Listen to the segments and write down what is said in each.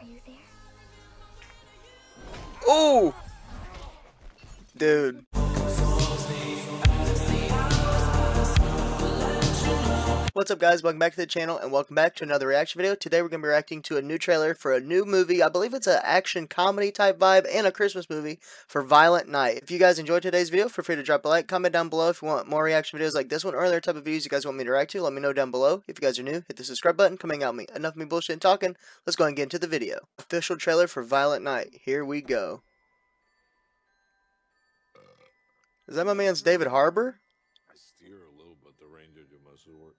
Are you there? Oh, dude. What's up, guys? Welcome back to the channel and welcome back to another reaction video. Today we're going to be reacting to a new trailer for a new movie. I believe it's an action comedy type vibe and a Christmas movie for Violent Night. If you guys enjoyed today's video, feel free to drop a like, comment down below if you want more reaction videos like this one or other type of videos you guys want me to react to. Let me know down below. If you guys are new, hit the subscribe button. Come hang out with me. Enough of me bullshit and talking. Let's go and get into the video. Official trailer for Violent Night. Here we go. Is that my man's David Harbour? I steer a little, but the reindeer do most of the work.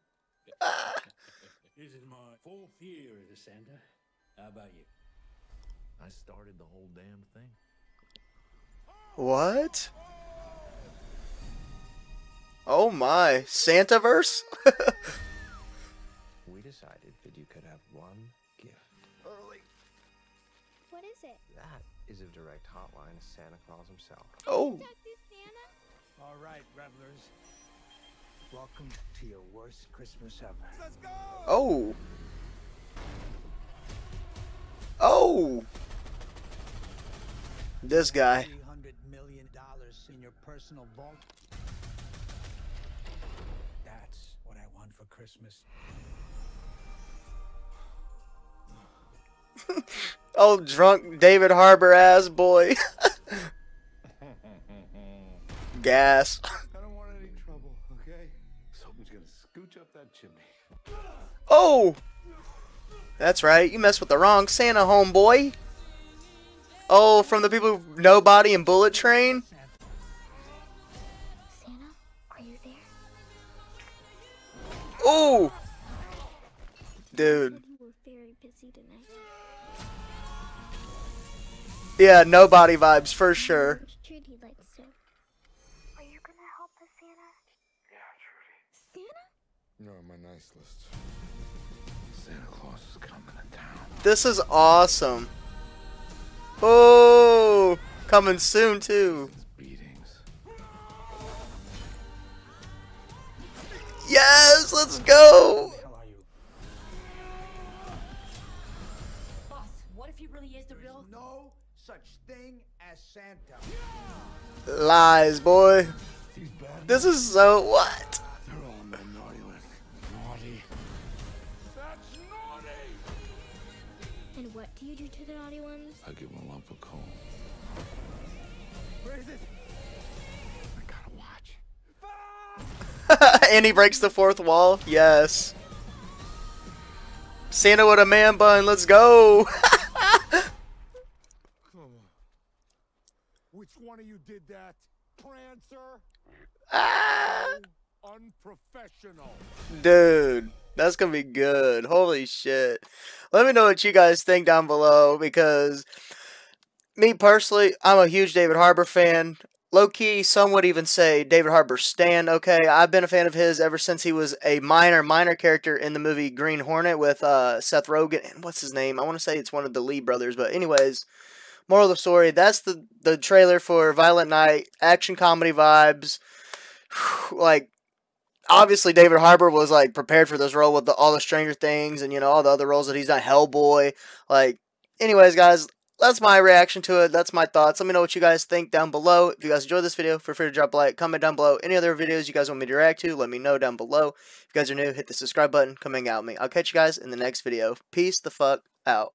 This is my fourth year as a Santa. How about you? I started the whole damn thing. What? Oh my, Santaverse? We decided that you could have one gift. Early. What is it? That is a direct hotline to Santa Claus himself. Oh. All right, revelers. Welcome to your worst Christmas ever. Let's go! Oh. Oh. This guy. $300 million in your personal vault. That's what I want for Christmas. Oh, drunk David Harbour ass boy. Gas. Up that chimney. Oh, that's right. You messed with the wrong Santa, homeboy. Oh, from the people who know Body and Bullet Train. Santa, are you there? Oh, dude. We're very busy tonight. Yeah, Nobody vibes for sure. Trudy likes to. Are you gonna help us, Santa? Yeah, Trudy. Santa? You're on my nice list. Santa Claus is coming to town. This is awesome. Oh, coming soon too. Beatings. Yes, let's go. How are you? Boss, what if he really is the real? No such thing as Santa. Yeah. Lies, boy. This is so what? And what do you do to the naughty ones? I give them a lump of coal. Where is it? I gotta watch. And he breaks the fourth wall. Yes. Santa with a man bun. Let's go. Which one of you did that? Prancer? Ah. So unprofessional. Dude. That's gonna be good. Holy shit. Let me know what you guys think down below, because me personally, I'm a huge David Harbour fan. Low-key, some would even say David Harbour stan, okay? I've been a fan of his ever since he was a minor character in the movie Green Hornet with Seth Rogen. And what's his name? I want to say it's one of the Lee brothers, but anyways, moral of the story, that's the trailer for Violent Night, action comedy vibes. Like, obviously, David Harbour was, like, prepared for this role with all the Stranger Things and, you know, all the other roles that he's done. Hellboy. Like, anyways, guys, that's my reaction to it. That's my thoughts. Let me know what you guys think down below. If you guys enjoyed this video, feel free to drop a like, comment down below. Any other videos you guys want me to react to, let me know down below. If you guys are new, hit the subscribe button. Come hang out with me. I'll catch you guys in the next video. Peace the fuck out.